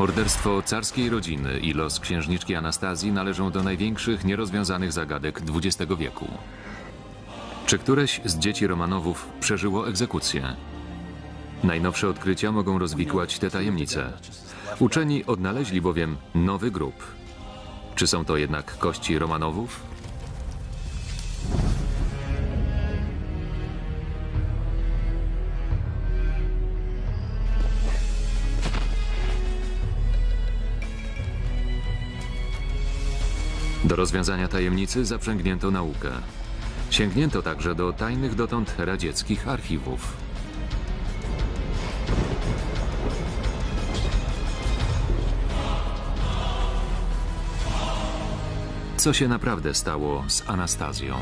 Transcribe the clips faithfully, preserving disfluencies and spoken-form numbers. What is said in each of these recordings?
Morderstwo carskiej rodziny i los księżniczki Anastazji należą do największych nierozwiązanych zagadek dwudziestego wieku. Czy któreś z dzieci Romanowów przeżyło egzekucję? Najnowsze odkrycia mogą rozwikłać te tajemnice. Uczeni odnaleźli bowiem nowy grób. Czy są to jednak kości Romanowów? Do rozwiązania tajemnicy zaprzęgnięto naukę. Sięgnięto także do tajnych dotąd radzieckich archiwów. Co się naprawdę stało z Anastazją?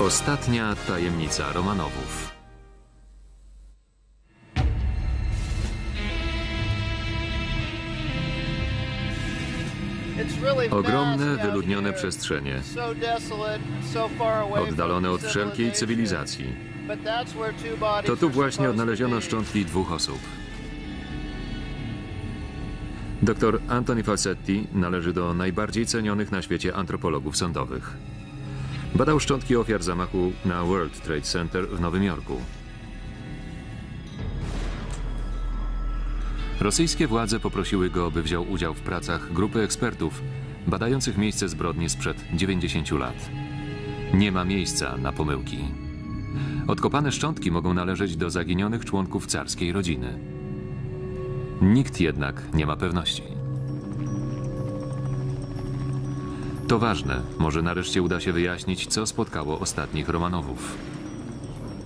Ostatnia tajemnica Romanowów. Ogromne, wyludnione przestrzenie, oddalone od wszelkiej cywilizacji. To tu właśnie odnaleziono szczątki dwóch osób. Doktor Anthony Falsetti należy do najbardziej cenionych na świecie antropologów sądowych. Badał szczątki ofiar zamachu na World Trade Center w Nowym Jorku. Rosyjskie władze poprosiły go, by wziął udział w pracach grupy ekspertów badających miejsce zbrodni sprzed dziewięćdziesięciu lat. Nie ma miejsca na pomyłki. Odkopane szczątki mogą należeć do zaginionych członków carskiej rodziny. Nikt jednak nie ma pewności. To ważne, może nareszcie uda się wyjaśnić, co spotkało ostatnich Romanowów.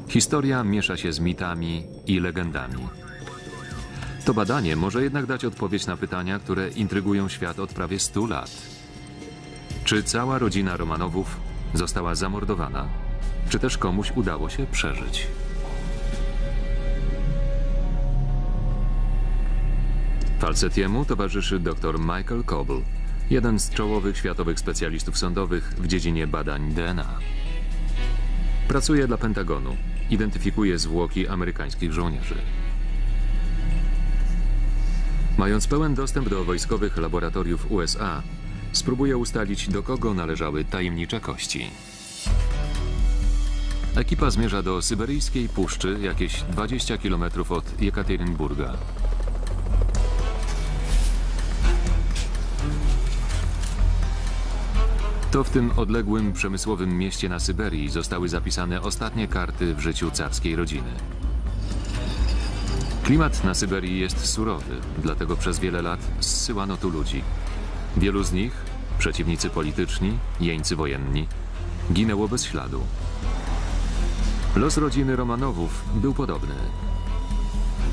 Historia miesza się z mitami i legendami. To badanie może jednak dać odpowiedź na pytania, które intrygują świat od prawie stu lat. Czy cała rodzina Romanowów została zamordowana? Czy też komuś udało się przeżyć? Falsettiemu towarzyszy dr Michael Coble, jeden z czołowych światowych specjalistów sądowych w dziedzinie badań D N A. Pracuje dla Pentagonu, identyfikuje zwłoki amerykańskich żołnierzy. Mając pełen dostęp do wojskowych laboratoriów U S A, spróbuje ustalić, do kogo należały tajemnicze kości. Ekipa zmierza do syberyjskiej puszczy, jakieś dwadzieścia kilometrów od Jekaterynburga. To w tym odległym, przemysłowym mieście na Syberii zostały zapisane ostatnie karty w życiu carskiej rodziny. Klimat na Syberii jest surowy, dlatego przez wiele lat zsyłano tu ludzi. Wielu z nich, przeciwnicy polityczni, jeńcy wojenni, ginęło bez śladu. Los rodziny Romanowów był podobny.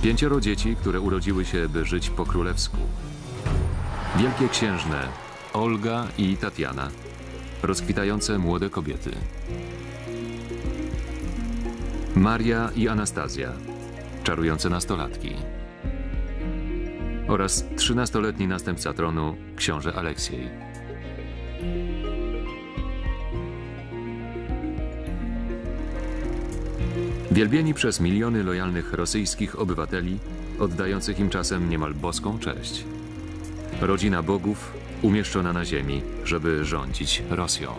Pięcioro dzieci, które urodziły się, by żyć po królewsku. Wielkie księżne Olga i Tatiana. Rozkwitające młode kobiety. Maria i Anastazja, czarujące nastolatki. Oraz trzynastoletni następca tronu, książę Aleksiej. Wielbieni przez miliony lojalnych rosyjskich obywateli, oddających im czasem niemal boską cześć. Rodzina bogów, umieszczona na ziemi, żeby rządzić Rosją.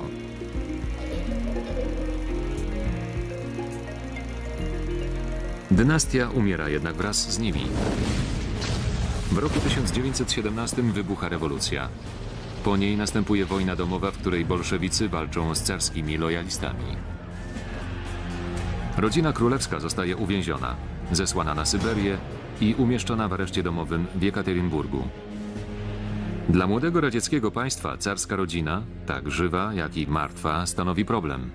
Dynastia umiera jednak wraz z nimi. W roku tysiąc dziewięćset siedemnastym wybucha rewolucja. Po niej następuje wojna domowa, w której bolszewicy walczą z carskimi lojalistami. Rodzina królewska zostaje uwięziona, zesłana na Syberię i umieszczona w areszcie domowym w Jekaterynburgu. Dla młodego radzieckiego państwa carska rodzina, tak żywa, jak i martwa, stanowi problem.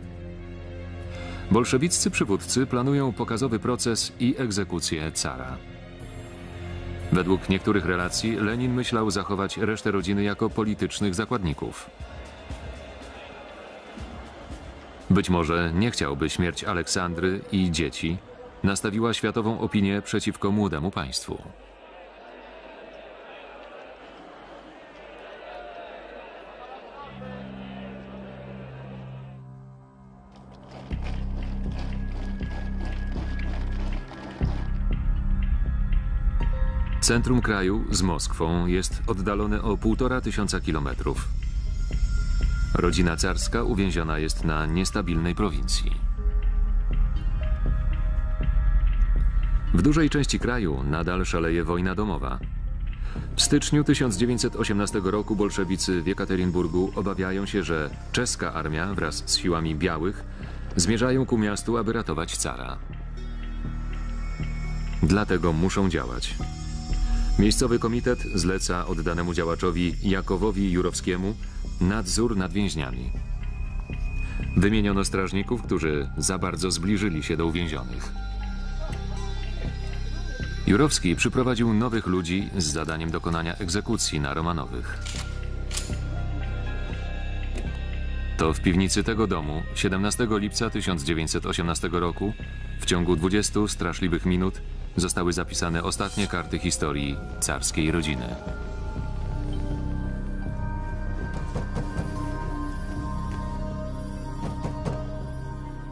Bolszewiccy przywódcy planują pokazowy proces i egzekucję cara. Według niektórych relacji Lenin myślał zachować resztę rodziny jako politycznych zakładników. Być może nie chciałby śmierć Aleksandry i dzieci nastawiła światową opinię przeciwko młodemu państwu. Centrum kraju z Moskwą jest oddalone o półtora tysiąca kilometrów. Rodzina carska uwięziona jest na niestabilnej prowincji. W dużej części kraju nadal szaleje wojna domowa. W styczniu tysiąc dziewięćset osiemnastego roku bolszewicy w Jekaterynburgu obawiają się, że czeska armia wraz z siłami białych zmierzają ku miastu, aby ratować cara. Dlatego muszą działać. Miejscowy komitet zleca oddanemu działaczowi Jakowowi Jurowskiemu nadzór nad więźniami. Wymieniono strażników, którzy za bardzo zbliżyli się do uwięzionych. Jurowski przyprowadził nowych ludzi z zadaniem dokonania egzekucji na Romanowych. To w piwnicy tego domu siedemnastego lipca tysiąc dziewięćset osiemnastego roku w ciągu dwudziestu straszliwych minut zostały zapisane ostatnie karty historii carskiej rodziny.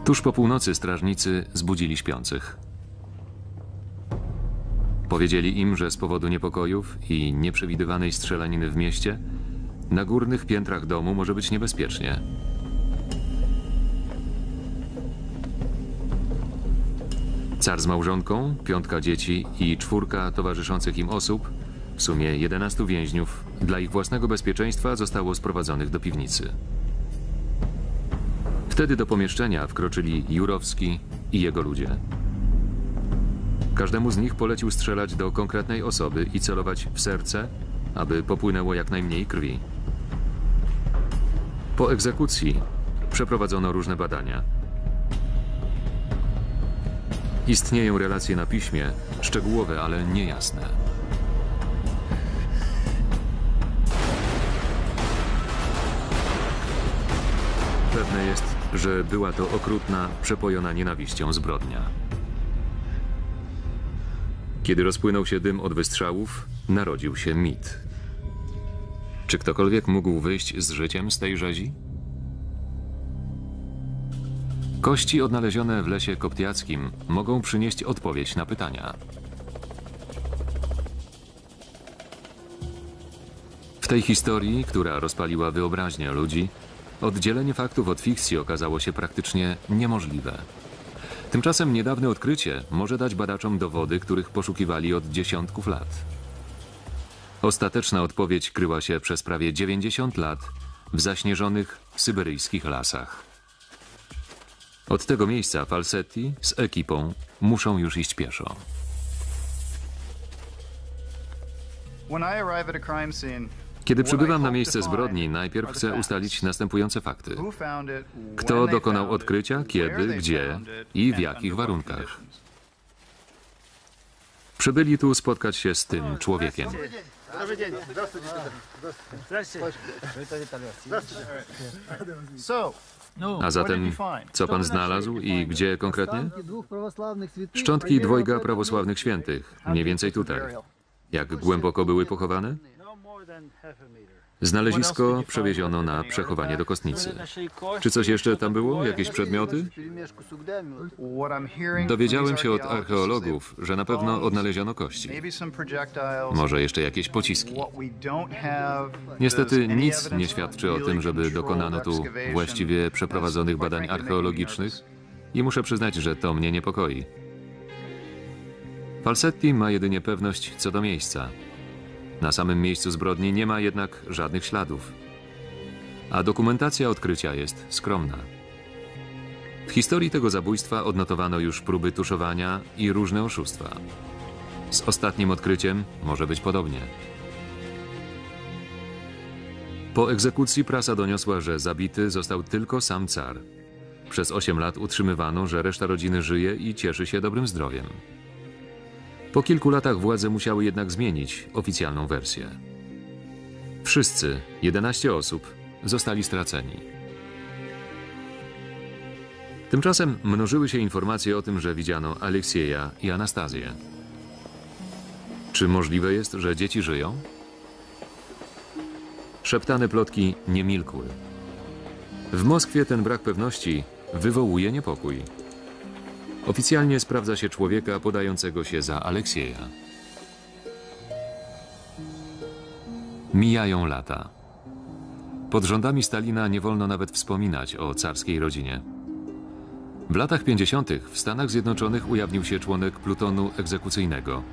Tuż po północy strażnicy zbudzili śpiących. Powiedzieli im, że z powodu niepokojów i nieprzewidywanej strzelaniny w mieście na górnych piętrach domu może być niebezpiecznie. Car z małżonką, piątka dzieci i czwórka towarzyszących im osób, w sumie jedenastu więźniów, dla ich własnego bezpieczeństwa zostało sprowadzonych do piwnicy. Wtedy do pomieszczenia wkroczyli Jurowski i jego ludzie. Każdemu z nich polecił strzelać do konkretnej osoby i celować w serce, aby popłynęło jak najmniej krwi. Po egzekucji przeprowadzono różne badania. Istnieją relacje na piśmie, szczegółowe, ale niejasne. Pewne jest, że była to okrutna, przepojona nienawiścią zbrodnia. Kiedy rozpłynął się dym od wystrzałów, narodził się mit. Czy ktokolwiek mógł wyjść z życiem z tej rzezi? Kości odnalezione w lesie koptiackim mogą przynieść odpowiedź na pytania. W tej historii, która rozpaliła wyobraźnię ludzi, oddzielenie faktów od fikcji okazało się praktycznie niemożliwe. Tymczasem niedawne odkrycie może dać badaczom dowody, których poszukiwali od dziesiątków lat. Ostateczna odpowiedź kryła się przez prawie dziewięćdziesiąt lat w zaśnieżonych syberyjskich lasach. Od tego miejsca Falsetti z ekipą muszą już iść pieszo. Kiedy przybywam na miejsce zbrodni, najpierw chcę ustalić następujące fakty. Kto dokonał odkrycia, kiedy, gdzie i w jakich warunkach. Przybyli tu spotkać się z tym człowiekiem. A zatem, co pan znalazł i gdzie konkretnie? Szczątki dwojga prawosławnych świętych, mniej więcej tutaj. Jak głęboko były pochowane? Znalezisko przewieziono na przechowanie do kostnicy. Czy coś jeszcze tam było? Jakieś przedmioty? Dowiedziałem się od archeologów, że na pewno odnaleziono kości. Może jeszcze jakieś pociski. Niestety nic nie świadczy o tym, żeby dokonano tu właściwie przeprowadzonych badań archeologicznych i muszę przyznać, że to mnie niepokoi. Falsetti ma jedynie pewność co do miejsca. Na samym miejscu zbrodni nie ma jednak żadnych śladów, a dokumentacja odkrycia jest skromna. W historii tego zabójstwa odnotowano już próby tuszowania i różne oszustwa. Z ostatnim odkryciem może być podobnie. Po egzekucji prasa doniosła, że zabity został tylko sam car. Przez osiem lat utrzymywano, że reszta rodziny żyje i cieszy się dobrym zdrowiem. Po kilku latach władze musiały jednak zmienić oficjalną wersję. Wszyscy, jedenaście osób, zostali straceni. Tymczasem mnożyły się informacje o tym, że widziano Aleksieja i Anastazję. Czy możliwe jest, że dzieci żyją? Szeptane plotki nie milkły. W Moskwie ten brak pewności wywołuje niepokój. Oficjalnie sprawdza się człowieka podającego się za Aleksieja. Mijają lata. Pod rządami Stalina nie wolno nawet wspominać o carskiej rodzinie. W latach pięćdziesiątych w Stanach Zjednoczonych ujawnił się członek plutonu egzekucyjnego.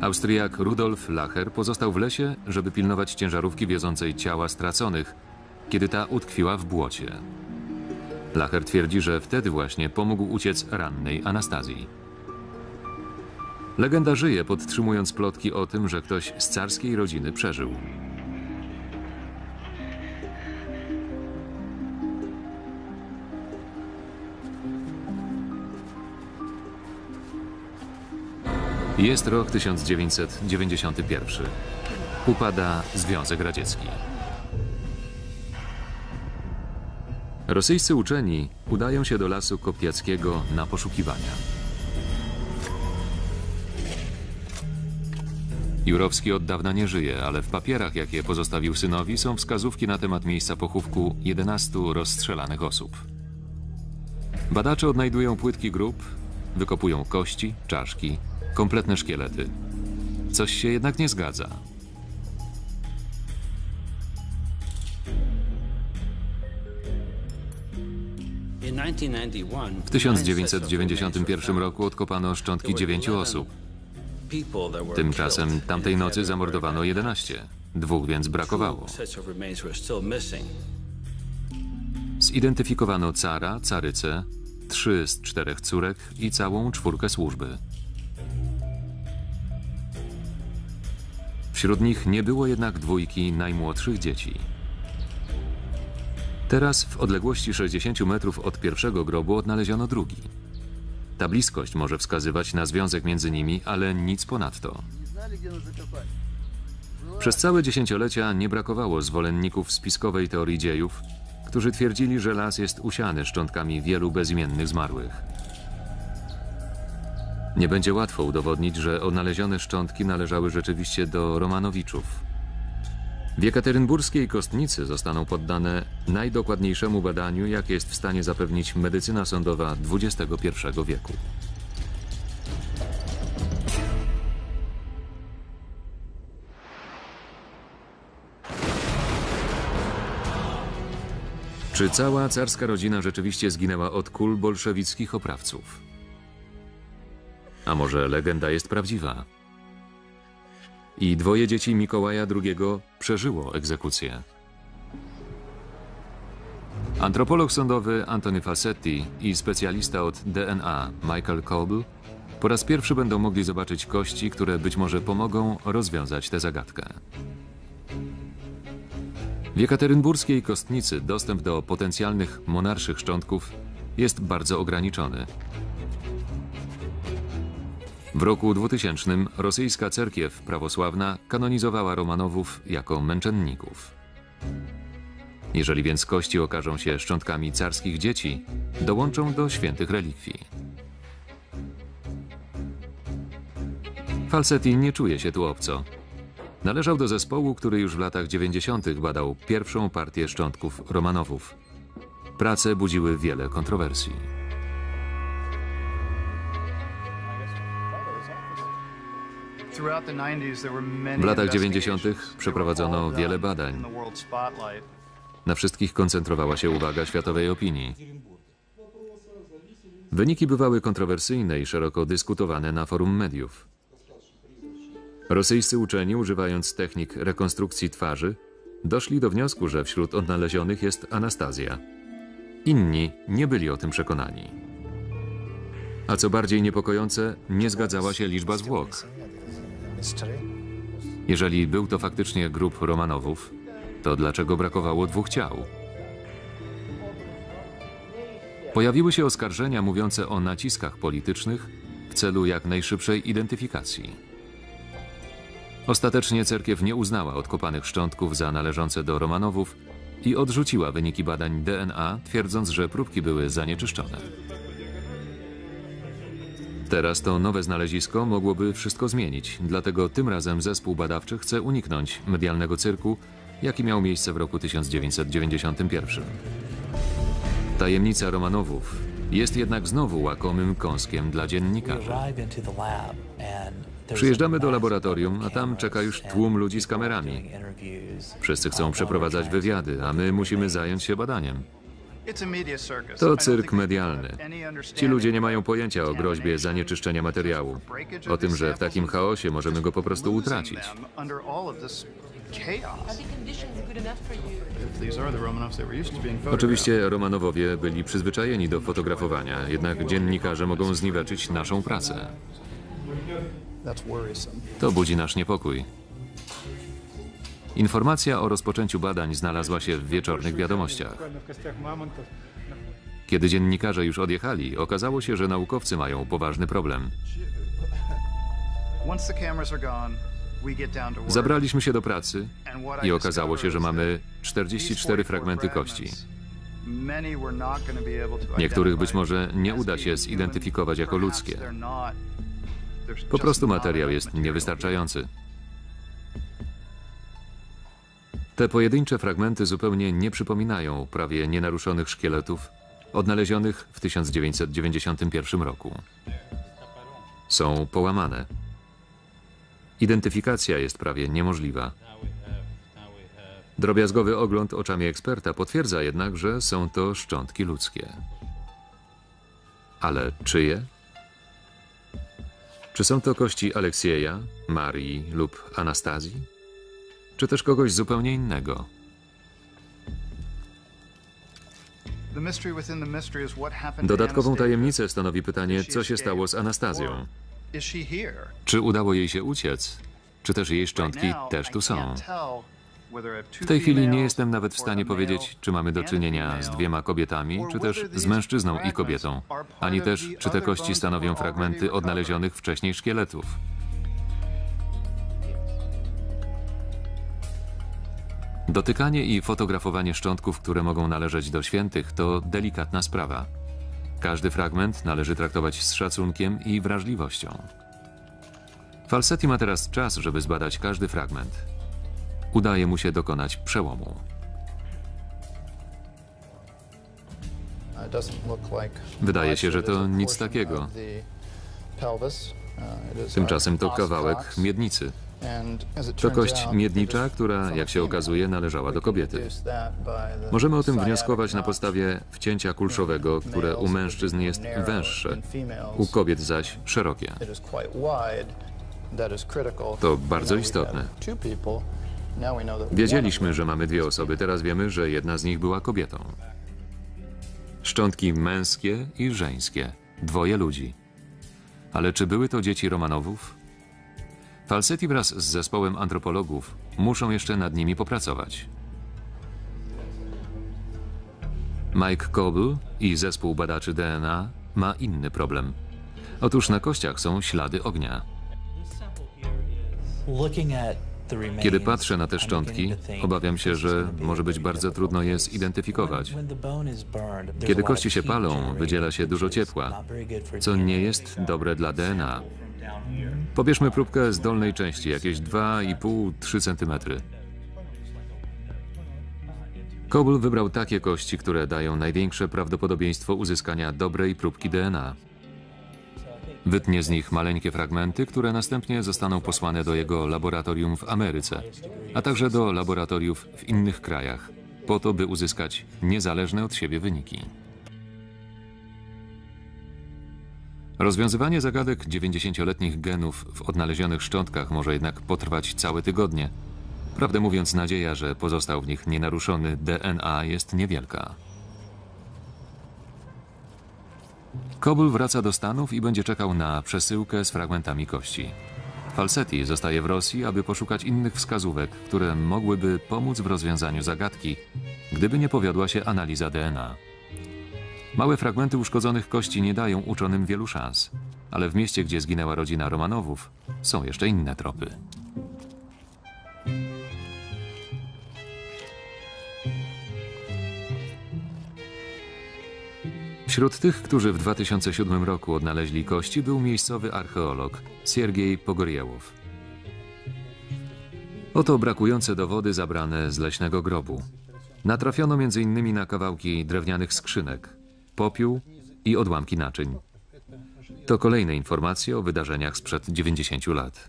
Austriak Rudolf Lacher pozostał w lesie, żeby pilnować ciężarówki wiozącej ciała straconych, kiedy ta utkwiła w błocie. Lacher twierdzi, że wtedy właśnie pomógł uciec rannej Anastazji. Legenda żyje, podtrzymując plotki o tym, że ktoś z carskiej rodziny przeżył. Jest rok tysiąc dziewięćset dziewięćdziesiąty pierwszy. Upada Związek Radziecki. Rosyjscy uczeni udają się do lasu Koptiackiego na poszukiwania. Jurowski od dawna nie żyje, ale w papierach, jakie pozostawił synowi, są wskazówki na temat miejsca pochówku jedenastu rozstrzelanych osób. Badacze odnajdują płytki grób, wykopują kości, czaszki, kompletne szkielety. Coś się jednak nie zgadza. W tysiąc dziewięćset dziewięćdziesiątym pierwszym roku odkopano szczątki dziewięciu osób. Tymczasem tamtej nocy zamordowano jedenaście. Dwóch więc brakowało. Zidentyfikowano cara, carycę, trzy z czterech córek i całą czwórkę służby. Wśród nich nie było jednak dwójki najmłodszych dzieci. Teraz w odległości sześćdziesięciu metrów od pierwszego grobu odnaleziono drugi. Ta bliskość może wskazywać na związek między nimi, ale nic ponadto. Przez całe dziesięciolecia nie brakowało zwolenników spiskowej teorii dziejów, którzy twierdzili, że las jest usiany szczątkami wielu bezimiennych zmarłych. Nie będzie łatwo udowodnić, że odnalezione szczątki należały rzeczywiście do Romanowiczów. W jekaterynburskiej kostnicy zostaną poddane najdokładniejszemu badaniu, jakie jest w stanie zapewnić medycyna sądowa dwudziestego pierwszego wieku. Czy cała carska rodzina rzeczywiście zginęła od kul bolszewickich oprawców? A może legenda jest prawdziwa? I dwoje dzieci Mikołaja drugiego przeżyło egzekucję. Antropolog sądowy Anthony Falsetti i specjalista od D N A Michael Coble po raz pierwszy będą mogli zobaczyć kości, które być może pomogą rozwiązać tę zagadkę. W jekaterynburskiej kostnicy dostęp do potencjalnych monarszych szczątków jest bardzo ograniczony. W roku dwutysięcznym rosyjska cerkiew prawosławna kanonizowała Romanowów jako męczenników. Jeżeli więc kości okażą się szczątkami carskich dzieci, dołączą do świętych relikwii. Falsetti nie czuje się tu obco. Należał do zespołu, który już w latach dziewięćdziesiątych badał pierwszą partię szczątków Romanowów. Prace budziły wiele kontrowersji. W latach dziewięćdziesiątych przeprowadzono wiele badań. Na wszystkich koncentrowała się uwaga światowej opinii. Wyniki bywały kontrowersyjne i szeroko dyskutowane na forum mediów. Rosyjscy uczeni, używając technik rekonstrukcji twarzy, doszli do wniosku, że wśród odnalezionych jest Anastazja. Inni nie byli o tym przekonani. A co bardziej niepokojące, nie zgadzała się liczba zwłok. Jeżeli był to faktycznie grób Romanowów, to dlaczego brakowało dwóch ciał? Pojawiły się oskarżenia mówiące o naciskach politycznych w celu jak najszybszej identyfikacji. Ostatecznie cerkiew nie uznała odkopanych szczątków za należące do Romanowów i odrzuciła wyniki badań D N A, twierdząc, że próbki były zanieczyszczone. Teraz to nowe znalezisko mogłoby wszystko zmienić, dlatego tym razem zespół badawczy chce uniknąć medialnego cyrku, jaki miał miejsce w roku tysiąc dziewięćset dziewięćdziesiątym pierwszym. Tajemnica Romanowów jest jednak znowu łakomym kąskiem dla dziennikarzy. Przyjeżdżamy do laboratorium, a tam czeka już tłum ludzi z kamerami. Wszyscy chcą przeprowadzać wywiady, a my musimy zająć się badaniem. To cyrk medialny. Ci ludzie nie mają pojęcia o groźbie zanieczyszczenia materiału, o tym, że w takim chaosie możemy go po prostu utracić. Oczywiście Romanowowie byli przyzwyczajeni do fotografowania, jednak dziennikarze mogą zniweczyć naszą pracę. To budzi nasz niepokój. Informacja o rozpoczęciu badań znalazła się w wieczornych wiadomościach. Kiedy dziennikarze już odjechali, okazało się, że naukowcy mają poważny problem. Zabraliśmy się do pracy i okazało się, że mamy czterdzieści cztery fragmenty kości. Niektórych być może nie uda się zidentyfikować jako ludzkie. Po prostu materiał jest niewystarczający. Te pojedyncze fragmenty zupełnie nie przypominają prawie nienaruszonych szkieletów odnalezionych w tysiąc dziewięćset dziewięćdziesiątym pierwszym roku. Są połamane. Identyfikacja jest prawie niemożliwa. Drobiazgowy ogląd oczami eksperta potwierdza jednak, że są to szczątki ludzkie. Ale czyje? Czy są to kości Aleksieja, Marii lub Anastazji? Czy też kogoś zupełnie innego? Dodatkową tajemnicę stanowi pytanie, co się stało z Anastazją. Czy udało jej się uciec? Czy też jej szczątki też tu są? W tej chwili nie jestem nawet w stanie powiedzieć, czy mamy do czynienia z dwiema kobietami, czy też z mężczyzną i kobietą, ani też, czy te kości stanowią fragmenty odnalezionych wcześniej szkieletów. Dotykanie i fotografowanie szczątków, które mogą należeć do świętych, to delikatna sprawa. Każdy fragment należy traktować z szacunkiem i wrażliwością. Falsetti ma teraz czas, żeby zbadać każdy fragment. Udaje mu się dokonać przełomu. Wydaje się, że to nic takiego. Tymczasem to kawałek miednicy. To kość miednicza, która, jak się okazuje, należała do kobiety. Możemy o tym wnioskować na podstawie wcięcia kulszowego, które u mężczyzn jest węższe, u kobiet zaś szerokie. To bardzo istotne. Wiedzieliśmy, że mamy dwie osoby, teraz wiemy, że jedna z nich była kobietą. Szczątki męskie i żeńskie, dwoje ludzi. Ale czy były to dzieci Romanowów? Falsetti wraz z zespołem antropologów muszą jeszcze nad nimi popracować. Mike Coble i zespół badaczy D N A ma inny problem. Otóż na kościach są ślady ognia. Kiedy patrzę na te szczątki, obawiam się, że może być bardzo trudno je zidentyfikować. Kiedy kości się palą, wydziela się dużo ciepła, co nie jest dobre dla D N A. Pobierzmy próbkę z dolnej części, jakieś dwa i pół do trzech centymetrów. Coble wybrał takie kości, które dają największe prawdopodobieństwo uzyskania dobrej próbki D N A. Wytnie z nich maleńkie fragmenty, które następnie zostaną posłane do jego laboratorium w Ameryce, a także do laboratoriów w innych krajach, po to, by uzyskać niezależne od siebie wyniki. Rozwiązywanie zagadek dziewięćdziesięcioletnich genów w odnalezionych szczątkach może jednak potrwać całe tygodnie. Prawdę mówiąc, nadzieja, że pozostał w nich nienaruszony D N A, jest niewielka. Coble wraca do Stanów i będzie czekał na przesyłkę z fragmentami kości. Falsetti zostaje w Rosji, aby poszukać innych wskazówek, które mogłyby pomóc w rozwiązaniu zagadki, gdyby nie powiodła się analiza D N A. Małe fragmenty uszkodzonych kości nie dają uczonym wielu szans, ale w mieście, gdzie zginęła rodzina Romanowów, są jeszcze inne tropy. Wśród tych, którzy w dwa tysiące siódmym roku odnaleźli kości, był miejscowy archeolog Siergiej Pogoriełow. Oto brakujące dowody zabrane z leśnego grobu. Natrafiono między innymi na kawałki drewnianych skrzynek, popiół i odłamki naczyń. To kolejne informacje o wydarzeniach sprzed dziewięćdziesięciu lat.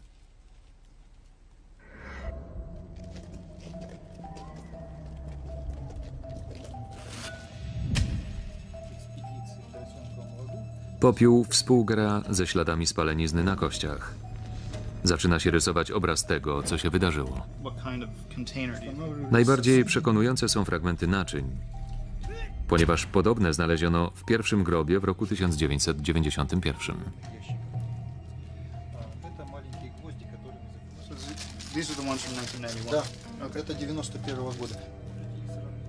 Popiół współgra ze śladami spalenizny na kościach. Zaczyna się rysować obraz tego, co się wydarzyło. Najbardziej przekonujące są fragmenty naczyń, ponieważ podobne znaleziono w pierwszym grobie w roku tysiąc dziewięćset dziewięćdziesiątym pierwszym.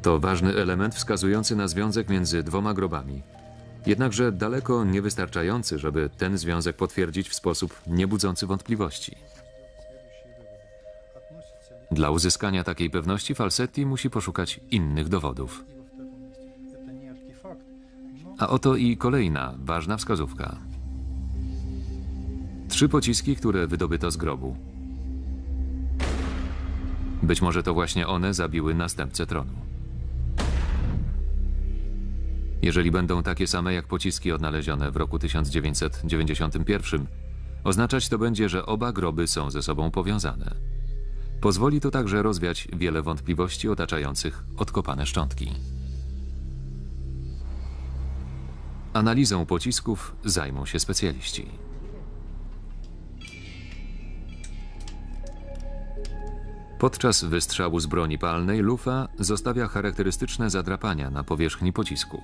To ważny element wskazujący na związek między dwoma grobami. Jednakże daleko niewystarczający, żeby ten związek potwierdzić w sposób niebudzący wątpliwości. Dla uzyskania takiej pewności Falsetti musi poszukać innych dowodów. A oto i kolejna ważna wskazówka. Trzy pociski, które wydobyto z grobu. Być może to właśnie one zabiły następcę tronu. Jeżeli będą takie same jak pociski odnalezione w roku tysiąc dziewięćset dziewięćdziesiątym pierwszym, oznaczać to będzie, że oba groby są ze sobą powiązane. Pozwoli to także rozwiać wiele wątpliwości otaczających odkopane szczątki. Analizą pocisków zajmą się specjaliści. Podczas wystrzału z broni palnej lufa zostawia charakterystyczne zadrapania na powierzchni pocisku.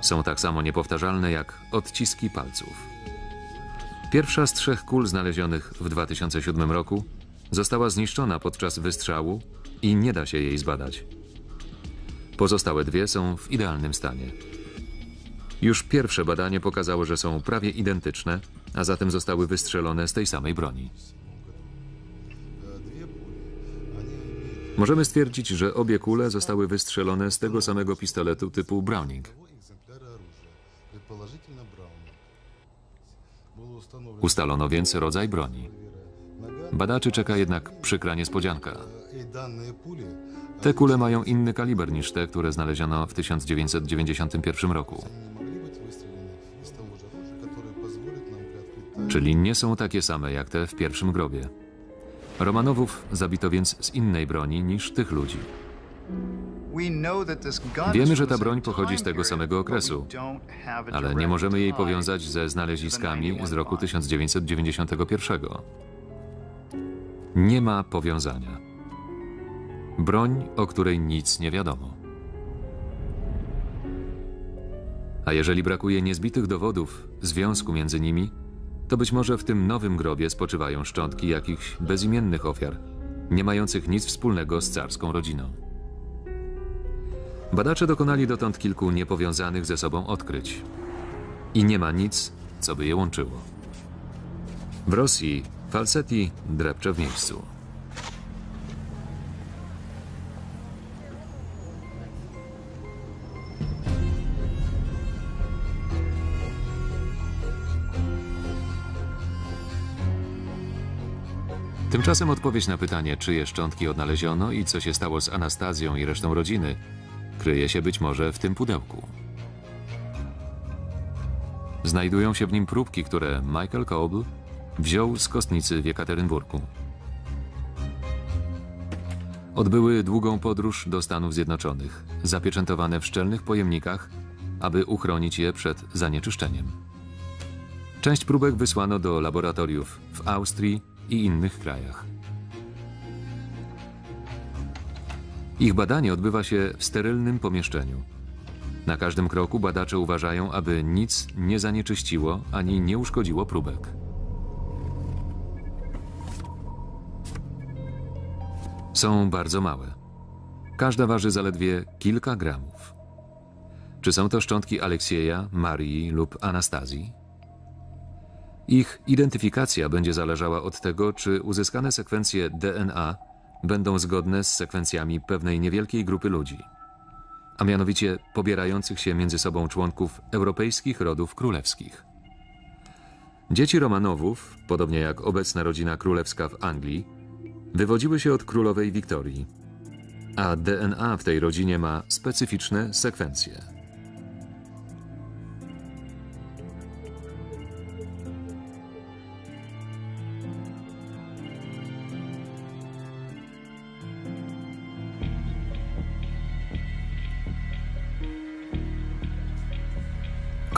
Są tak samo niepowtarzalne jak odciski palców. Pierwsza z trzech kul znalezionych w dwa tysiące siódmym roku została zniszczona podczas wystrzału i nie da się jej zbadać. Pozostałe dwie są w idealnym stanie. Już pierwsze badanie pokazało, że są prawie identyczne, a zatem zostały wystrzelone z tej samej broni. Możemy stwierdzić, że obie kule zostały wystrzelone z tego samego pistoletu typu Browning. Ustalono więc rodzaj broni. Badaczy czeka jednak przykra niespodzianka. Te kule mają inny kaliber niż te, które znaleziono w tysiąc dziewięćset dziewięćdziesiątym pierwszym roku. Czyli nie są takie same jak te w pierwszym grobie. Romanowów zabito więc z innej broni niż tych ludzi. Wiemy, że ta broń pochodzi z tego samego okresu, ale nie możemy jej powiązać ze znaleziskami z roku tysiąc dziewięćset dziewięćdziesiątego pierwszego. Nie ma powiązania. Broń, o której nic nie wiadomo. A jeżeli brakuje niezbitych dowodów związku między nimi, to być może w tym nowym grobie spoczywają szczątki jakichś bezimiennych ofiar, nie mających nic wspólnego z carską rodziną. Badacze dokonali dotąd kilku niepowiązanych ze sobą odkryć. I nie ma nic, co by je łączyło. W Rosji Falsetti drepcze w miejscu. Tymczasem odpowiedź na pytanie, czyje szczątki odnaleziono i co się stało z Anastazją i resztą rodziny, kryje się być może w tym pudełku. Znajdują się w nim próbki, które Michael Coble wziął z kostnicy w Jekaterynburgu. Odbyły długą podróż do Stanów Zjednoczonych, zapieczętowane w szczelnych pojemnikach, aby uchronić je przed zanieczyszczeniem. Część próbek wysłano do laboratoriów w Austrii i innych krajach. Ich badanie odbywa się w sterylnym pomieszczeniu. Na każdym kroku badacze uważają, aby nic nie zanieczyściło ani nie uszkodziło próbek. Są bardzo małe. Każda waży zaledwie kilka gramów. Czy są to szczątki Aleksieja, Marii lub Anastazji? Ich identyfikacja będzie zależała od tego, czy uzyskane sekwencje D N A będą zgodne z sekwencjami pewnej niewielkiej grupy ludzi. a mianowicie pobierających się między sobą członków europejskich rodów królewskich. Dzieci Romanowów, podobnie jak obecna rodzina królewska w Anglii, wywodziły się od królowej Wiktorii, a D N A w tej rodzinie ma specyficzne sekwencje.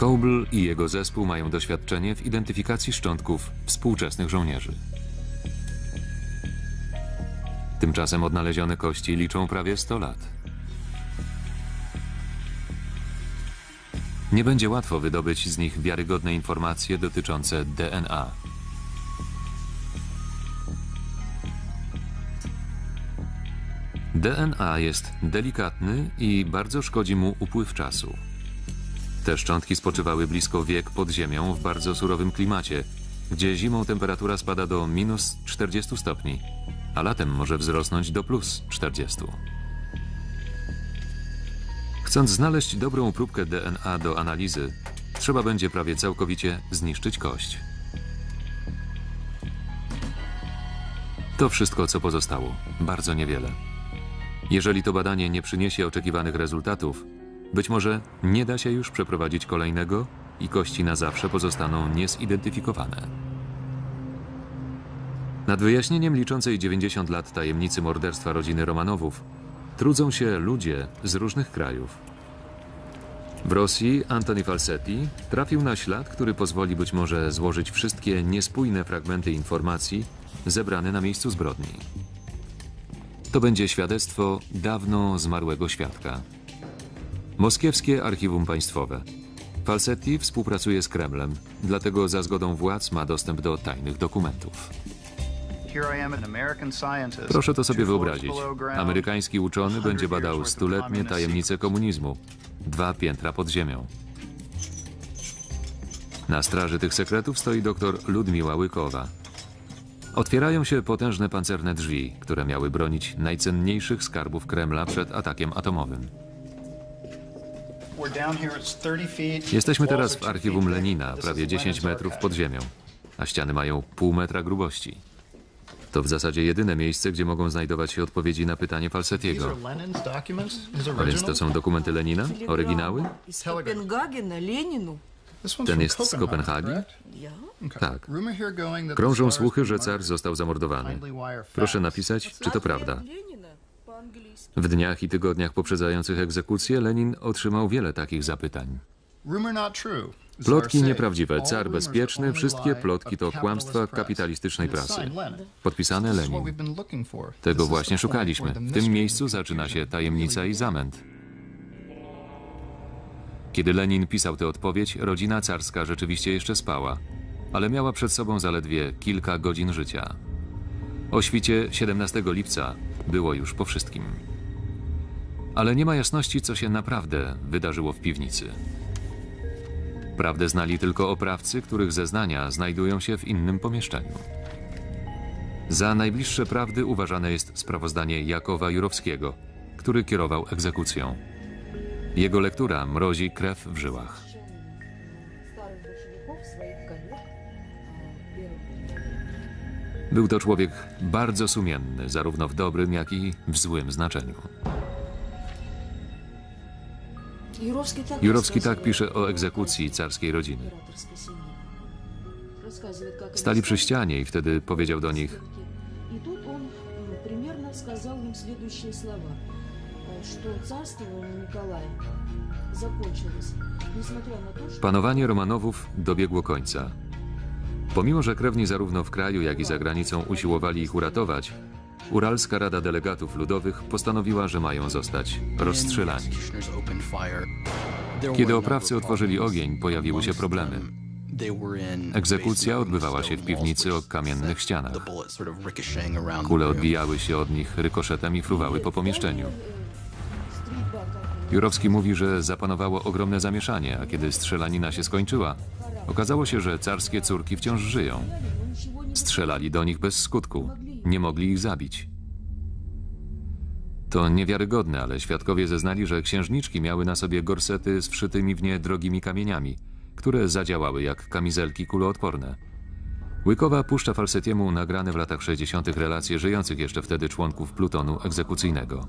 Coble i jego zespół mają doświadczenie w identyfikacji szczątków współczesnych żołnierzy. Tymczasem odnalezione kości liczą prawie sto lat. Nie będzie łatwo wydobyć z nich wiarygodne informacje dotyczące D N A. D N A jest delikatny i bardzo szkodzi mu upływ czasu. Te szczątki spoczywały blisko wiek pod ziemią w bardzo surowym klimacie, gdzie zimą temperatura spada do minus czterdziestu stopni, a latem może wzrosnąć do plus czterdziestu. Chcąc znaleźć dobrą próbkę D N A do analizy, trzeba będzie prawie całkowicie zniszczyć kość. To wszystko, co pozostało, bardzo niewiele. Jeżeli to badanie nie przyniesie oczekiwanych rezultatów, być może nie da się już przeprowadzić kolejnego i kości na zawsze pozostaną niezidentyfikowane. Nad wyjaśnieniem liczącej dziewięćdziesiąt lat tajemnicy morderstwa rodziny Romanowów trudzą się ludzie z różnych krajów. W Rosji Anthony Falsetti trafił na ślad, który pozwoli być może złożyć wszystkie niespójne fragmenty informacji zebrane na miejscu zbrodni. To będzie świadectwo dawno zmarłego świadka. Moskiewskie Archiwum Państwowe. Falsetti współpracuje z Kremlem, dlatego za zgodą władz ma dostęp do tajnych dokumentów. Proszę to sobie wyobrazić. Amerykański uczony będzie badał stuletnie tajemnice komunizmu. Dwa piętra pod ziemią. Na straży tych sekretów stoi dr Ludmiła Łykowa. Otwierają się potężne pancerne drzwi, które miały bronić najcenniejszych skarbów Kremla przed atakiem atomowym. Jesteśmy teraz w archiwum Lenina, prawie dziesięć metrów pod ziemią, a ściany mają pół metra grubości. To w zasadzie jedyne miejsce, gdzie mogą znajdować się odpowiedzi na pytanie Falsettiego. A więc to są dokumenty Lenina? Oryginały? Ten jest z Kopenhagi? Tak. Krążą słuchy, że car został zamordowany. Proszę napisać, czy to prawda. W dniach i tygodniach poprzedzających egzekucję Lenin otrzymał wiele takich zapytań. Plotki nieprawdziwe, car bezpieczny, wszystkie plotki to kłamstwa kapitalistycznej prasy. Podpisane Lenin. Tego właśnie szukaliśmy. W tym miejscu zaczyna się tajemnica i zamęt. Kiedy Lenin pisał tę odpowiedź, rodzina carska rzeczywiście jeszcze spała, ale miała przed sobą zaledwie kilka godzin życia. O świcie siedemnastego lipca było już po wszystkim. Ale nie ma jasności, co się naprawdę wydarzyło w piwnicy. Prawdę znali tylko oprawcy, których zeznania znajdują się w innym pomieszczeniu. Za najbliższe prawdy uważane jest sprawozdanie Jakowa Jurowskiego, który kierował egzekucją. Jego lektura mrozi krew w żyłach. Był to człowiek bardzo sumienny, zarówno w dobrym, jak i w złym znaczeniu. Jurowski tak pisze o egzekucji carskiej rodziny. Stali przy ścianie i wtedy powiedział do nich: panowanie Romanowów dobiegło końca. Pomimo że krewni zarówno w kraju, jak i za granicą usiłowali ich uratować, Uralska Rada Delegatów Ludowych postanowiła, że mają zostać rozstrzelani. Kiedy oprawcy otworzyli ogień, pojawiły się problemy. Egzekucja odbywała się w piwnicy o kamiennych ścianach. Kule odbijały się od nich rykoszetem i fruwały po pomieszczeniu. Jurowski mówi, że zapanowało ogromne zamieszanie, a kiedy strzelanina się skończyła, okazało się, że carskie córki wciąż żyją. Strzelali do nich bez skutku. Nie mogli ich zabić. To niewiarygodne, ale świadkowie zeznali, że księżniczki miały na sobie gorsety z wszytymi w nie drogimi kamieniami, które zadziałały jak kamizelki kuloodporne. Łykowa puszcza Falsettiemu nagrane w latach sześćdziesiątych relacje żyjących jeszcze wtedy członków plutonu egzekucyjnego.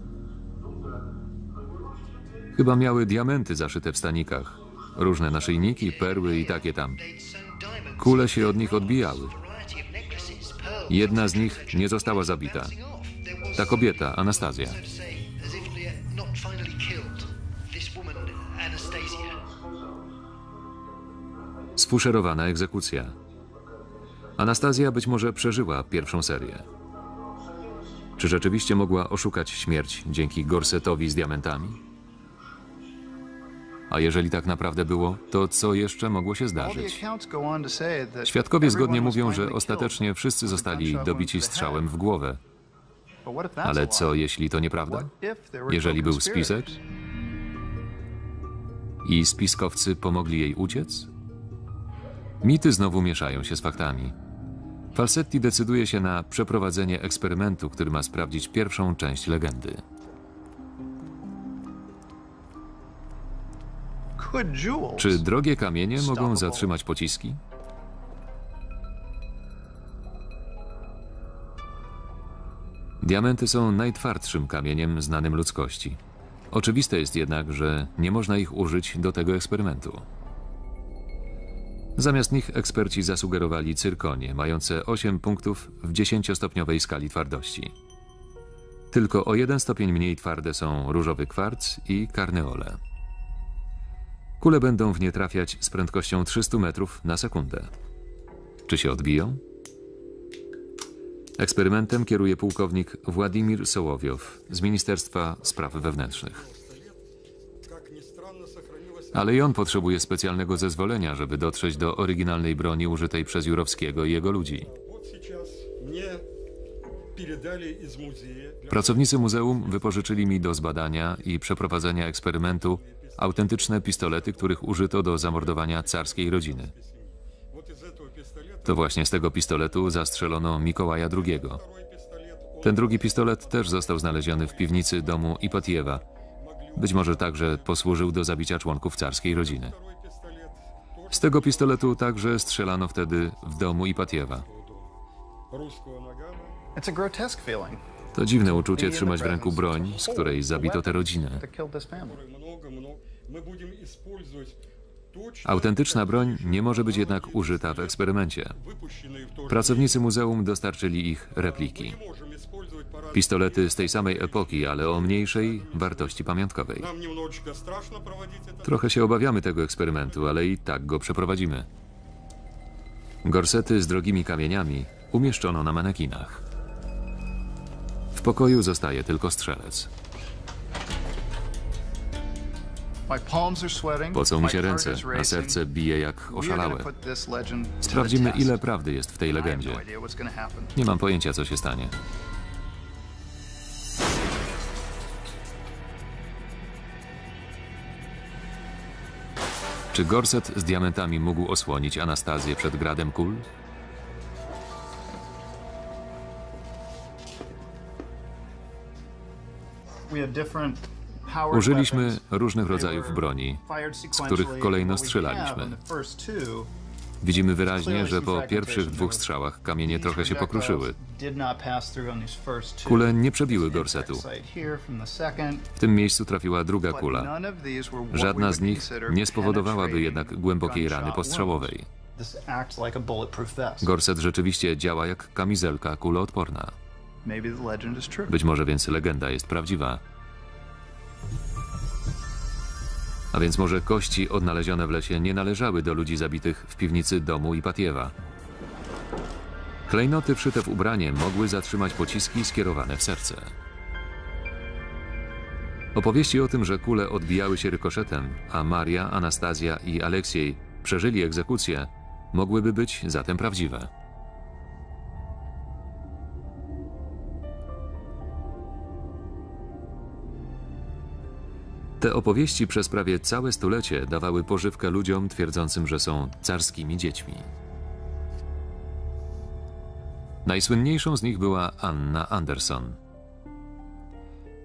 Chyba miały diamenty zaszyte w stanikach, różne naszyjniki, perły i takie tam. Kule się od nich odbijały. Jedna z nich nie została zabita. Ta kobieta, Anastazja. Sfuszerowana egzekucja. Anastazja być może przeżyła pierwszą serię. Czy rzeczywiście mogła oszukać śmierć dzięki gorsetowi z diamentami? A jeżeli tak naprawdę było, to co jeszcze mogło się zdarzyć? Świadkowie zgodnie mówią, że ostatecznie wszyscy zostali dobici strzałem w głowę. Ale co, jeśli to nieprawda? Jeżeli był spisek? I spiskowcy pomogli jej uciec? Mity znowu mieszają się z faktami. Falsetti decyduje się na przeprowadzenie eksperymentu, który ma sprawdzić pierwszą część legendy. Czy drogie kamienie mogą zatrzymać pociski? Diamenty są najtwardszym kamieniem znanym ludzkości. Oczywiste jest jednak, że nie można ich użyć do tego eksperymentu. Zamiast nich eksperci zasugerowali cyrkonie, mające osiem punktów w dziesięciostopniowej skali twardości. Tylko o jeden stopień mniej twarde są różowy kwarc i karneole. Kule będą w nie trafiać z prędkością trzysta metrów na sekundę. Czy się odbiją? Eksperymentem kieruje pułkownik Władimir Sołowiow z Ministerstwa Spraw Wewnętrznych. Ale i on potrzebuje specjalnego zezwolenia, żeby dotrzeć do oryginalnej broni użytej przez Jurowskiego i jego ludzi. Pracownicy muzeum wypożyczyli mi do zbadania i przeprowadzenia eksperymentu autentyczne pistolety, których użyto do zamordowania carskiej rodziny. To właśnie z tego pistoletu zastrzelono Mikołaja drugiego. Ten drugi pistolet też został znaleziony w piwnicy domu Ipatiewa. Być może także posłużył do zabicia członków carskiej rodziny. Z tego pistoletu także strzelano wtedy w domu Ipatiewa. To dziwne uczucie trzymać w ręku broń, z której zabito tę rodzinę. Autentyczna broń nie może być jednak użyta w eksperymencie. Pracownicy muzeum dostarczyli ich repliki. Pistolety z tej samej epoki, ale o mniejszej wartości pamiątkowej. Trochę się obawiamy tego eksperymentu, ale i tak go przeprowadzimy. Gorsety z drogimi kamieniami umieszczono na manekinach. W pokoju zostaje tylko strzelec. Pocą mi się ręce, a serce bije jak oszalałe. Sprawdzimy, ile prawdy jest w tej legendzie. Nie mam pojęcia, co się stanie. Czy gorset z diamentami mógł osłonić Anastazję przed gradem kul? Użyliśmy różnych rodzajów broni, z których kolejno strzelaliśmy. Widzimy wyraźnie, że po pierwszych dwóch strzałach kamienie trochę się pokruszyły. Kule nie przebiły gorsetu. W tym miejscu trafiła druga kula. Żadna z nich nie spowodowałaby jednak głębokiej rany postrzałowej. Gorset rzeczywiście działa jak kamizelka kuloodporna. Być może więc legenda jest prawdziwa. A więc może kości odnalezione w lesie nie należały do ludzi zabitych w piwnicy domu Ipatiewa. Klejnoty wszyte w ubranie mogły zatrzymać pociski skierowane w serce. Opowieści o tym, że kule odbijały się rykoszetem, a Maria, Anastazja i Aleksiej przeżyli egzekucję, mogłyby być zatem prawdziwe. Te opowieści przez prawie całe stulecie dawały pożywkę ludziom twierdzącym, że są carskimi dziećmi. Najsłynniejszą z nich była Anna Anderson.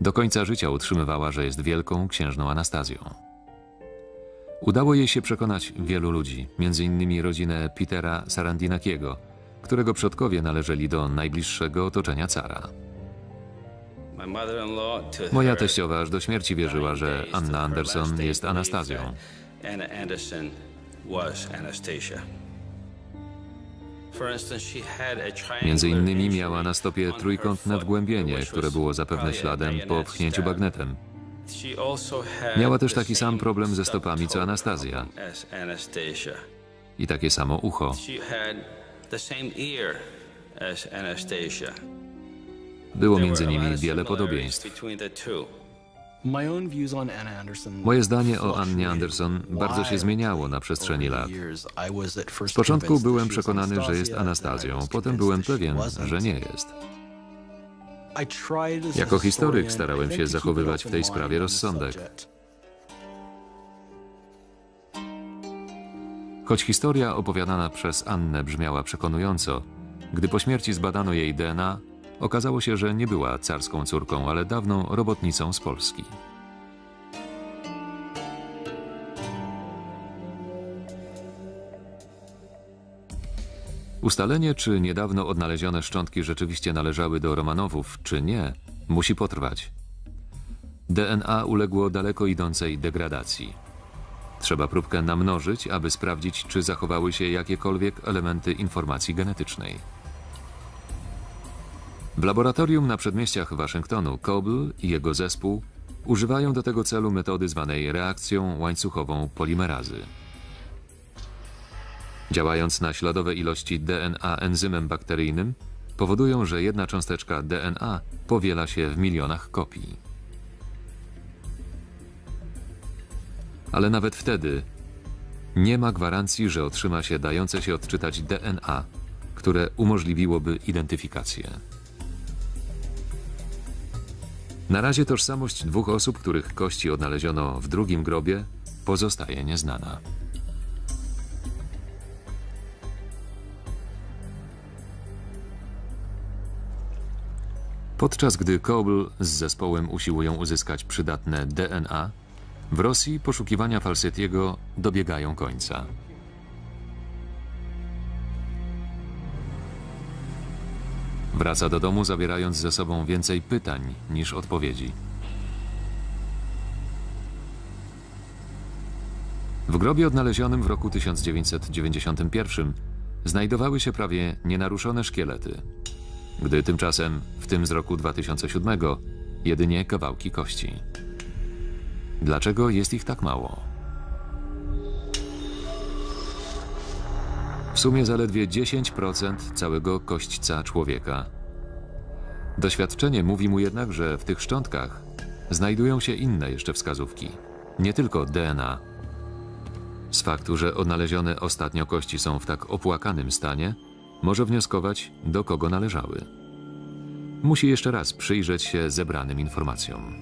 Do końca życia utrzymywała, że jest wielką księżną Anastazją. Udało jej się przekonać wielu ludzi, między innymi rodzinę Petera Sarandinakiego, którego przodkowie należeli do najbliższego otoczenia cara. Moja teściowa aż do śmierci wierzyła, że Anna Anderson jest Anastazją. Między innymi miała na stopie trójkątne wgłębienie, które było zapewne śladem po pchnięciu bagnetem. Miała też taki sam problem ze stopami co Anastazja i takie samo ucho. Było między nimi wiele podobieństw. Moje zdanie o Annie Anderson bardzo się zmieniało na przestrzeni lat. Z początku byłem przekonany, że jest Anastazją, potem byłem pewien, że nie jest. Jako historyk starałem się zachowywać w tej sprawie rozsądek. Choć historia opowiadana przez Annę brzmiała przekonująco, gdy po śmierci zbadano jej D N A, okazało się, że nie była carską córką, ale dawną robotnicą z Polski. Ustalenie, czy niedawno odnalezione szczątki rzeczywiście należały do Romanowów, czy nie, musi potrwać. D N A uległo daleko idącej degradacji. Trzeba próbkę namnożyć, aby sprawdzić, czy zachowały się jakiekolwiek elementy informacji genetycznej. W laboratorium na przedmieściach Waszyngtonu Coble i jego zespół używają do tego celu metody zwanej reakcją łańcuchową polimerazy. Działając na śladowe ilości D N A enzymem bakteryjnym, powodują, że jedna cząsteczka D N A powiela się w milionach kopii. Ale nawet wtedy nie ma gwarancji, że otrzyma się dające się odczytać D N A, które umożliwiłoby identyfikację. Na razie tożsamość dwóch osób, których kości odnaleziono w drugim grobie, pozostaje nieznana. Podczas gdy Coble z zespołem usiłują uzyskać przydatne D N A, w Rosji poszukiwania Falsettiego dobiegają końca. Wraca do domu, zabierając ze sobą więcej pytań niż odpowiedzi. W grobie odnalezionym w roku tysiąc dziewięćset dziewięćdziesiątym pierwszym znajdowały się prawie nienaruszone szkielety, gdy tymczasem w tym z roku dwa tysiące siódmego jedynie kawałki kości. Dlaczego jest ich tak mało? W sumie zaledwie dziesięć procent całego kośćca człowieka. Doświadczenie mówi mu jednak, że w tych szczątkach znajdują się inne jeszcze wskazówki, nie tylko D N A. Z faktu, że odnalezione ostatnio kości są w tak opłakanym stanie, może wnioskować, do kogo należały. Musi jeszcze raz przyjrzeć się zebranym informacjom.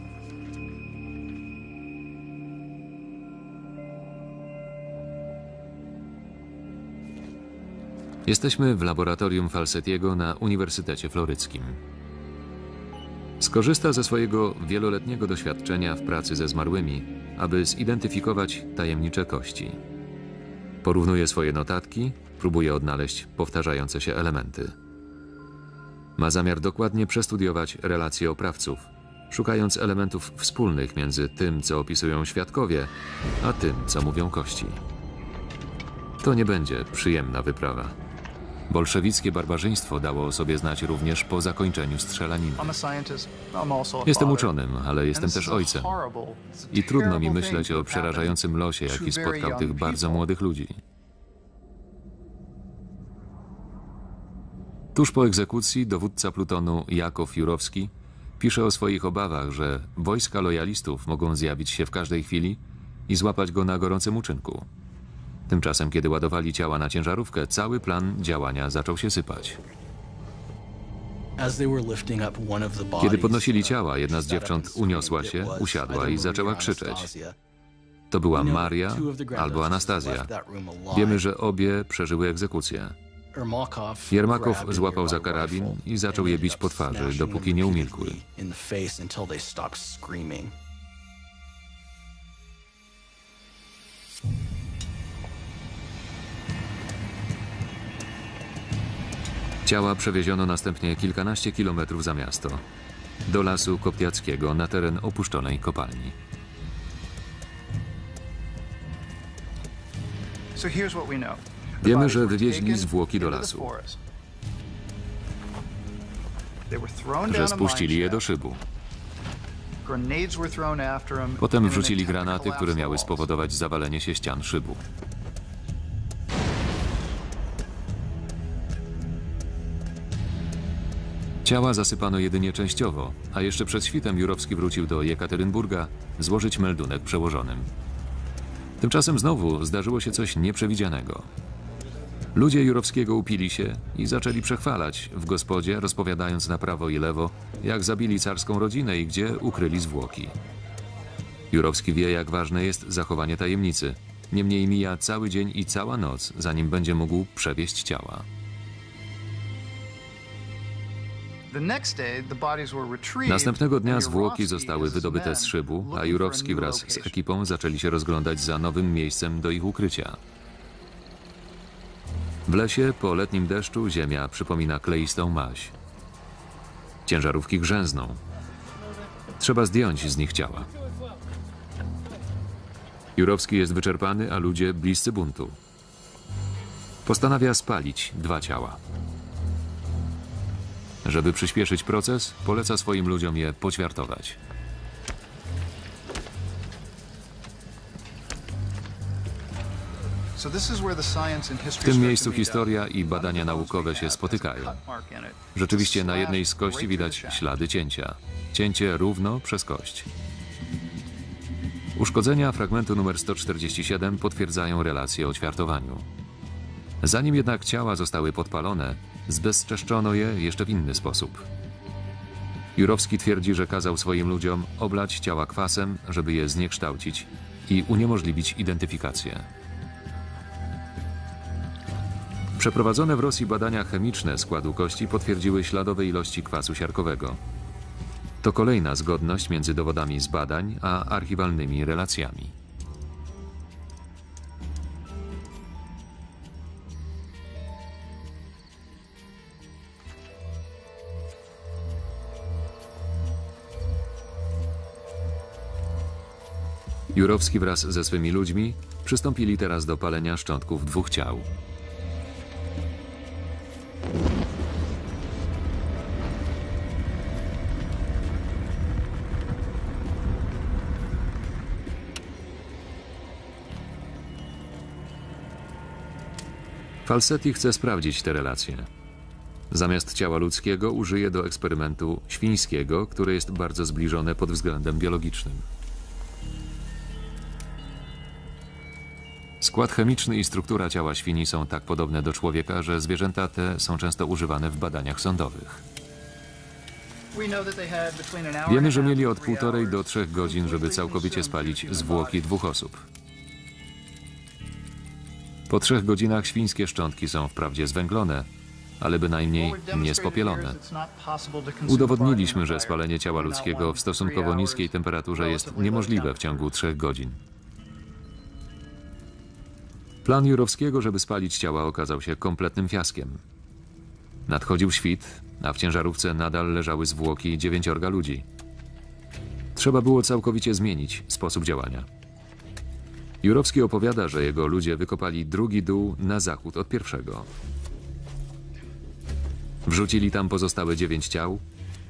Jesteśmy w laboratorium Falsettiego na Uniwersytecie Floryckim. Skorzysta ze swojego wieloletniego doświadczenia w pracy ze zmarłymi, aby zidentyfikować tajemnicze kości. Porównuje swoje notatki, próbuje odnaleźć powtarzające się elementy. Ma zamiar dokładnie przestudiować relacje oprawców, szukając elementów wspólnych między tym, co opisują świadkowie, a tym, co mówią kości. To nie będzie przyjemna wyprawa. Bolszewickie barbarzyństwo dało o sobie znać również po zakończeniu strzelaniny. Jestem uczonym, ale jestem też ojcem. I trudno mi myśleć o przerażającym losie, jaki spotkał tych bardzo młodych ludzi. Tuż po egzekucji dowódca plutonu Jakow Jurowski pisze o swoich obawach, że wojska lojalistów mogą zjawić się w każdej chwili i złapać go na gorącym uczynku. Tymczasem, kiedy ładowali ciała na ciężarówkę, cały plan działania zaczął się sypać. Kiedy podnosili ciała, jedna z dziewcząt uniosła się, usiadła i zaczęła krzyczeć. To była Maria albo Anastazja. Wiemy, że obie przeżyły egzekucję. Jermakow złapał za karabin i zaczął je bić po twarzy, dopóki nie umilkły. Ciała przewieziono następnie kilkanaście kilometrów za miasto, do lasu koptiackiego, na teren opuszczonej kopalni. Wiemy, że wywieźli zwłoki do lasu, że spuścili je do szybu. Potem wrzucili granaty, które miały spowodować zawalenie się ścian szybu. Ciała zasypano jedynie częściowo, a jeszcze przed świtem Jurowski wrócił do Jekaterynburga złożyć meldunek przełożonym. Tymczasem znowu zdarzyło się coś nieprzewidzianego. Ludzie Jurowskiego upili się i zaczęli przechwalać w gospodzie, rozpowiadając na prawo i lewo, jak zabili carską rodzinę i gdzie ukryli zwłoki. Jurowski wie, jak ważne jest zachowanie tajemnicy. Niemniej mija cały dzień i cała noc, zanim będzie mógł przewieźć ciała. Następnego dnia zwłoki zostały wydobyte z szybu, a Jurowski wraz z ekipą zaczęli się rozglądać za nowym miejscem do ich ukrycia. W lesie po letnim deszczu ziemia przypomina kleistą maź. Ciężarówki grzęzną. Trzeba zdjąć z nich ciała. Jurowski jest wyczerpany, a ludzie bliscy buntu. Postanawia spalić dwa ciała. Żeby przyspieszyć proces, poleca swoim ludziom je poćwiartować. W tym miejscu historia i badania naukowe się spotykają. Rzeczywiście na jednej z kości widać ślady cięcia. Cięcie równo przez kość. Uszkodzenia fragmentu numer sto czterdzieści siedem potwierdzają relacje o ćwiartowaniu. Zanim jednak ciała zostały podpalone, zbezczeszczono je jeszcze w inny sposób. Jurowski twierdzi, że kazał swoim ludziom oblać ciała kwasem, żeby je zniekształcić i uniemożliwić identyfikację. Przeprowadzone w Rosji badania chemiczne składu kości potwierdziły śladowe ilości kwasu siarkowego. To kolejna zgodność między dowodami z badań a archiwalnymi relacjami. Jurowski wraz ze swymi ludźmi przystąpili teraz do palenia szczątków dwóch ciał. Falsetti chce sprawdzić te relacje. Zamiast ciała ludzkiego użyje do eksperymentu świńskiego, które jest bardzo zbliżone pod względem biologicznym. Skład chemiczny i struktura ciała świni są tak podobne do człowieka, że zwierzęta te są często używane w badaniach sądowych. Wiemy, że mieli od półtorej do trzech godzin, żeby całkowicie spalić zwłoki dwóch osób. Po trzech godzinach świńskie szczątki są wprawdzie zwęglone, ale bynajmniej nie spopielone. Udowodniliśmy, że spalenie ciała ludzkiego w stosunkowo niskiej temperaturze jest niemożliwe w ciągu trzech godzin. Plan Jurowskiego, żeby spalić ciała, okazał się kompletnym fiaskiem. Nadchodził świt, a w ciężarówce nadal leżały zwłoki dziewięciorga ludzi. Trzeba było całkowicie zmienić sposób działania. Jurowski opowiada, że jego ludzie wykopali drugi dół na zachód od pierwszego. Wrzucili tam pozostałe dziewięć ciał,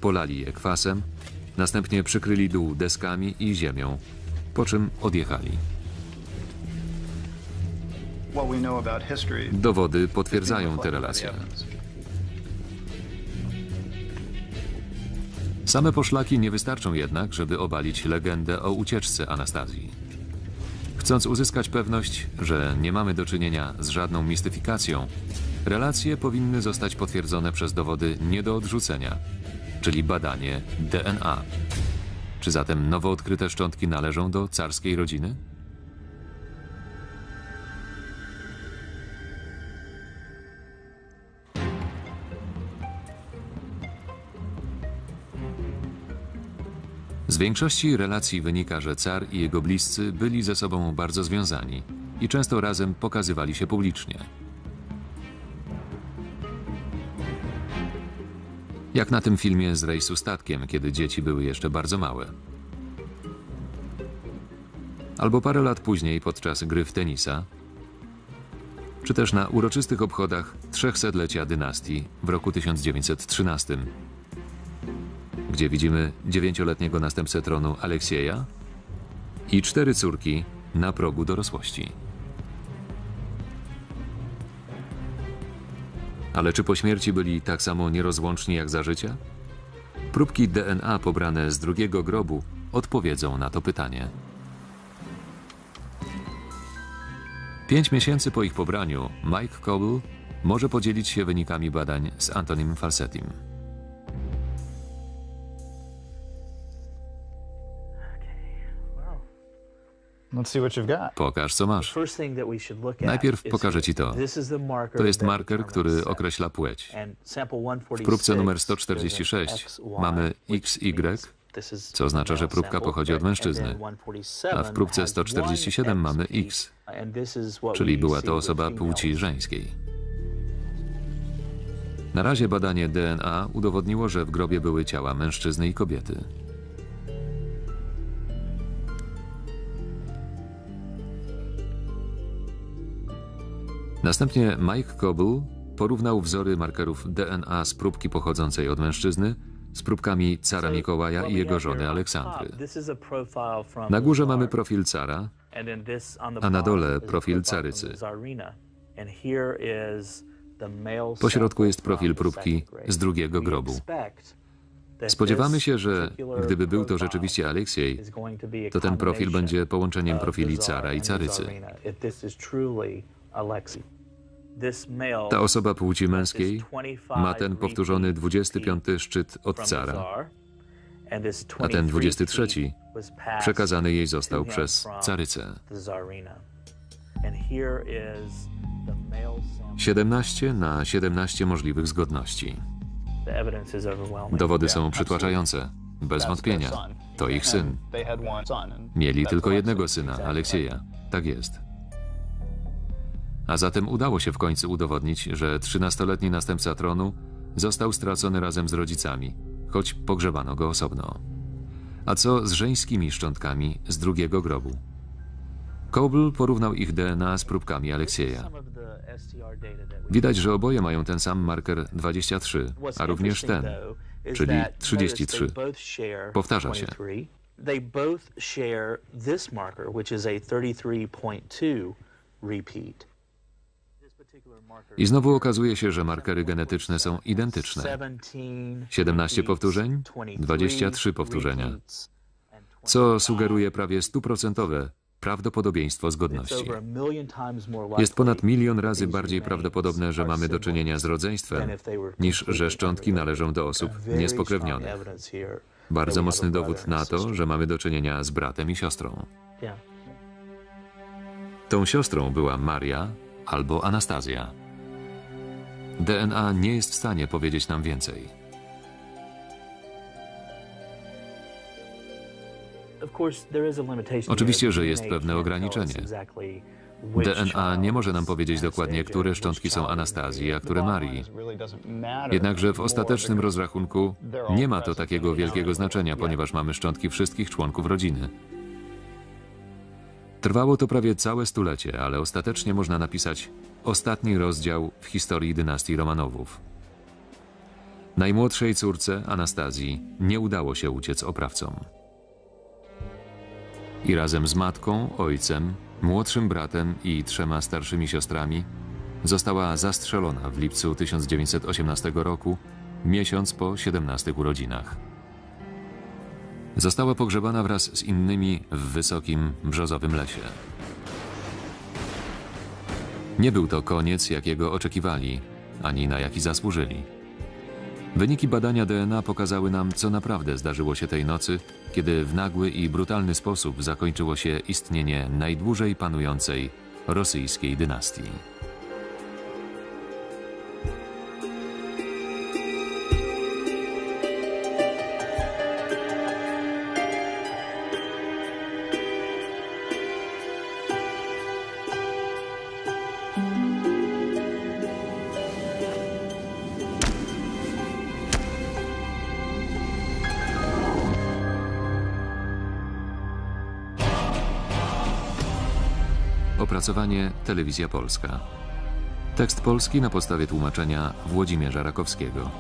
polali je kwasem, następnie przykryli dół deskami i ziemią, po czym odjechali. Dowody potwierdzają te relacje. Same poszlaki nie wystarczą jednak, żeby obalić legendę o ucieczce Anastazji. Chcąc uzyskać pewność, że nie mamy do czynienia z żadną mistyfikacją, relacje powinny zostać potwierdzone przez dowody nie do odrzucenia, czyli badanie D N A. Czy zatem nowo odkryte szczątki należą do carskiej rodziny? Z większości relacji wynika, że car i jego bliscy byli ze sobą bardzo związani i często razem pokazywali się publicznie. Jak na tym filmie z rejsu statkiem, kiedy dzieci były jeszcze bardzo małe. Albo parę lat później podczas gry w tenisa, czy też na uroczystych obchodach trzechsetlecia dynastii w roku tysiąc dziewięćset trzynastym, gdzie widzimy dziewięcioletniego następcę tronu Aleksieja i cztery córki na progu dorosłości. Ale czy po śmierci byli tak samo nierozłączni jak za życia? Próbki D N A pobrane z drugiego grobu odpowiedzą na to pytanie. Pięć miesięcy po ich pobraniu Mike Coble może podzielić się wynikami badań z Antonym Falsettim. Pokaż, co masz. Najpierw pokażę ci to. To jest marker, który określa płeć. W próbce numer sto czterdzieści sześć mamy X Y, co oznacza, że próbka pochodzi od mężczyzny, a w próbce sto czterdzieści siedem mamy X, czyli była to osoba płci żeńskiej. Na razie badanie D N A udowodniło, że w grobie były ciała mężczyzny i kobiety. Następnie Mike Coble porównał wzory markerów D N A z próbki pochodzącej od mężczyzny z próbkami cara Mikołaja i jego żony Aleksandry. Na górze mamy profil cara, a na dole profil carycy. Po środku jest profil próbki z drugiego grobu. Spodziewamy się, że gdyby był to rzeczywiście Aleksiej, to ten profil będzie połączeniem profili cara i carycy. Ta osoba płci męskiej ma ten powtórzony dwudziesty piąty szczyt od cara, a ten dwudziesty trzeci przekazany jej został przez carycę. siedemnaście na siedemnaście możliwych zgodności. Dowody są przytłaczające, bez wątpienia. To ich syn. Mieli tylko jednego syna, Aleksieja. Tak jest. A zatem udało się w końcu udowodnić, że trzynastoletni następca tronu został stracony razem z rodzicami, choć pogrzebano go osobno. A co z żeńskimi szczątkami z drugiego grobu? Coble porównał ich D N A z próbkami Aleksieja. Widać, że oboje mają ten sam marker dwadzieścia trzy, a również ten, czyli trzydzieści trzy. Powtarza się. I znowu okazuje się, że markery genetyczne są identyczne. siedemnaście powtórzeń, dwadzieścia trzy powtórzenia, co sugeruje prawie stuprocentowe prawdopodobieństwo zgodności. Jest ponad milion razy bardziej prawdopodobne, że mamy do czynienia z rodzeństwem, niż że szczątki należą do osób niespokrewnionych. Bardzo mocny dowód na to, że mamy do czynienia z bratem i siostrą. Tą siostrą była Maria albo Anastazja. D N A nie jest w stanie powiedzieć nam więcej. Oczywiście, że jest pewne ograniczenie. D N A nie może nam powiedzieć dokładnie, które szczątki są Anastazji, a które Marii. Jednakże w ostatecznym rozrachunku nie ma to takiego wielkiego znaczenia, ponieważ mamy szczątki wszystkich członków rodziny. Trwało to prawie całe stulecie, ale ostatecznie można napisać ostatni rozdział w historii dynastii Romanowów. Najmłodszej córce, Anastazji, nie udało się uciec oprawcom. I razem z matką, ojcem, młodszym bratem i trzema starszymi siostrami została zastrzelona w lipcu tysiąc dziewięćset osiemnastego roku, miesiąc po siedemnastych urodzinach. Została pogrzebana wraz z innymi w wysokim, brzozowym lesie. Nie był to koniec, jakiego oczekiwali, ani na jaki zasłużyli. Wyniki badania D N A pokazały nam, co naprawdę zdarzyło się tej nocy, kiedy w nagły i brutalny sposób zakończyło się istnienie najdłużej panującej rosyjskiej dynastii. Opracowanie Telewizja Polska. Tekst polski na podstawie tłumaczenia Włodzimierza Rakowskiego.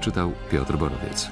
Czytał Piotr Borowiec.